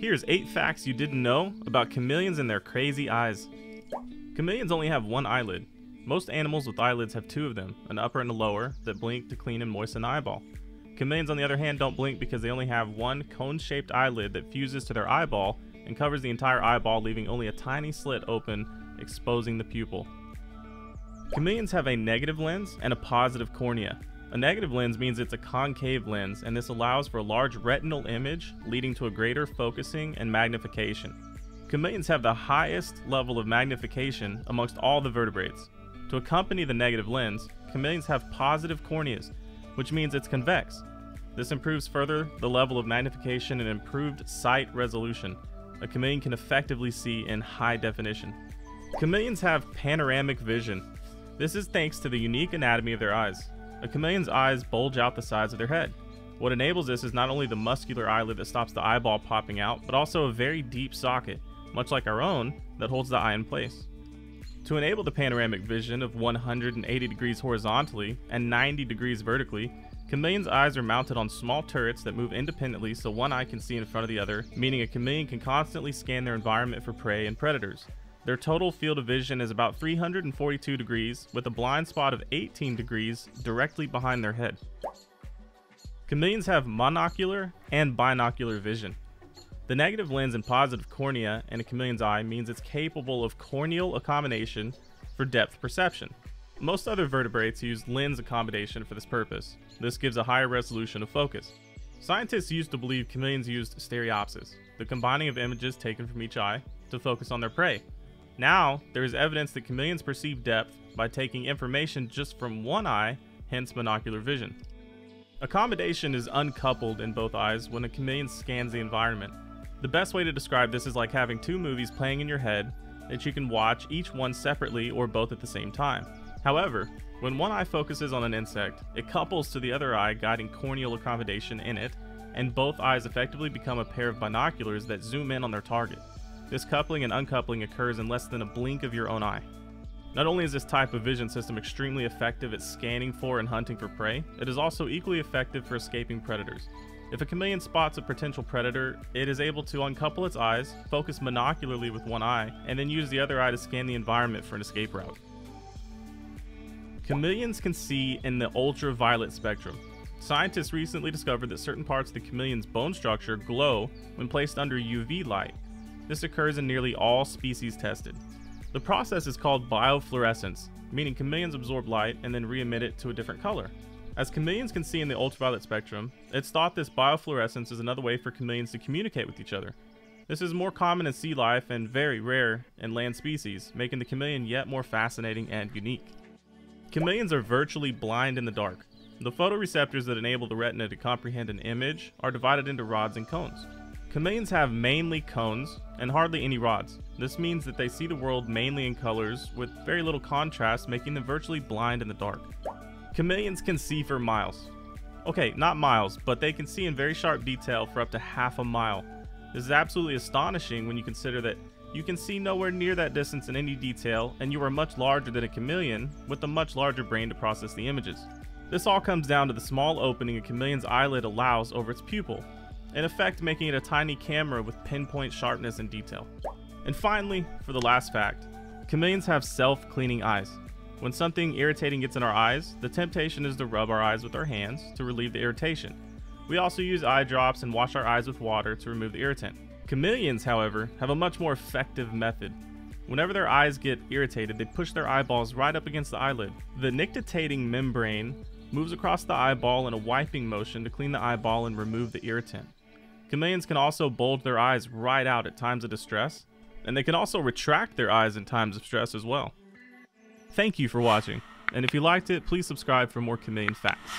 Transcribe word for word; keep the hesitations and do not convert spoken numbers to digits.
Here's eight facts you didn't know about chameleons and their crazy eyes. Chameleons only have one eyelid. Most animals with eyelids have two of them, an upper and a lower, that blink to clean and moisten the eyeball. Chameleons, on the other hand, don't blink because they only have one cone-shaped eyelid that fuses to their eyeball and covers the entire eyeball, leaving only a tiny slit open, exposing the pupil. Chameleons have a negative lens and a positive cornea. A negative lens means it's a concave lens, and this allows for a large retinal image, leading to a greater focusing and magnification. Chameleons have the highest level of magnification amongst all the vertebrates. To accompany the negative lens, chameleons have positive corneas, which means it's convex. This improves further the level of magnification and improved sight resolution. A chameleon can effectively see in high definition. Chameleons have panoramic vision. This is thanks to the unique anatomy of their eyes. A chameleon's eyes bulge out the sides of their head. What enables this is not only the muscular eyelid that stops the eyeball popping out, but also a very deep socket, much like our own, that holds the eye in place. To enable the panoramic vision of one hundred eighty degrees horizontally and ninety degrees vertically, chameleons' eyes are mounted on small turrets that move independently so one eye can see in front of the other, meaning a chameleon can constantly scan their environment for prey and predators. Their total field of vision is about three hundred forty-two degrees, with a blind spot of eighteen degrees directly behind their head. Chameleons have monocular and binocular vision. The negative lens and positive cornea in a chameleon's eye means it's capable of corneal accommodation for depth perception. Most other vertebrates use lens accommodation for this purpose. This gives a higher resolution of focus. Scientists used to believe chameleons used stereopsis, the combining of images taken from each eye, to focus on their prey. Now, there is evidence that chameleons perceive depth by taking information just from one eye, hence monocular vision. Accommodation is uncoupled in both eyes when a chameleon scans the environment. The best way to describe this is like having two movies playing in your head that you can watch each one separately or both at the same time. However, when one eye focuses on an insect, it couples to the other eye, guiding corneal accommodation in it, and both eyes effectively become a pair of binoculars that zoom in on their target. This coupling and uncoupling occurs in less than a blink of your own eye. Not only is this type of vision system extremely effective at scanning for and hunting for prey, it is also equally effective for escaping predators. If a chameleon spots a potential predator, it is able to uncouple its eyes, focus monocularly with one eye, and then use the other eye to scan the environment for an escape route. Chameleons can see in the ultraviolet spectrum. Scientists recently discovered that certain parts of the chameleon's bone structure glow when placed under U V light. This occurs in nearly all species tested. The process is called biofluorescence, meaning chameleons absorb light and then re-emit it to a different color. As chameleons can see in the ultraviolet spectrum, it's thought this biofluorescence is another way for chameleons to communicate with each other. This is more common in sea life and very rare in land species, making the chameleon yet more fascinating and unique. Chameleons are virtually blind in the dark. The photoreceptors that enable the retina to comprehend an image are divided into rods and cones. Chameleons have mainly cones and hardly any rods. This means that they see the world mainly in colors with very little contrast, making them virtually blind in the dark. Chameleons can see for miles. Okay, not miles, but they can see in very sharp detail for up to half a mile. This is absolutely astonishing when you consider that you can see nowhere near that distance in any detail, and you are much larger than a chameleon with a much larger brain to process the images. This all comes down to the small opening a chameleon's eyelid allows over its pupil, in effect making it a tiny camera with pinpoint sharpness and detail. And finally, for the last fact, chameleons have self-cleaning eyes. When something irritating gets in our eyes, the temptation is to rub our eyes with our hands to relieve the irritation. We also use eye drops and wash our eyes with water to remove the irritant. Chameleons, however, have a much more effective method. Whenever their eyes get irritated, they push their eyeballs right up against the eyelid. The nictitating membrane moves across the eyeball in a wiping motion to clean the eyeball and remove the irritant. Chameleons can also bulge their eyes right out at times of distress, and they can also retract their eyes in times of stress as well. Thank you for watching, and if you liked it, please subscribe for more chameleon facts.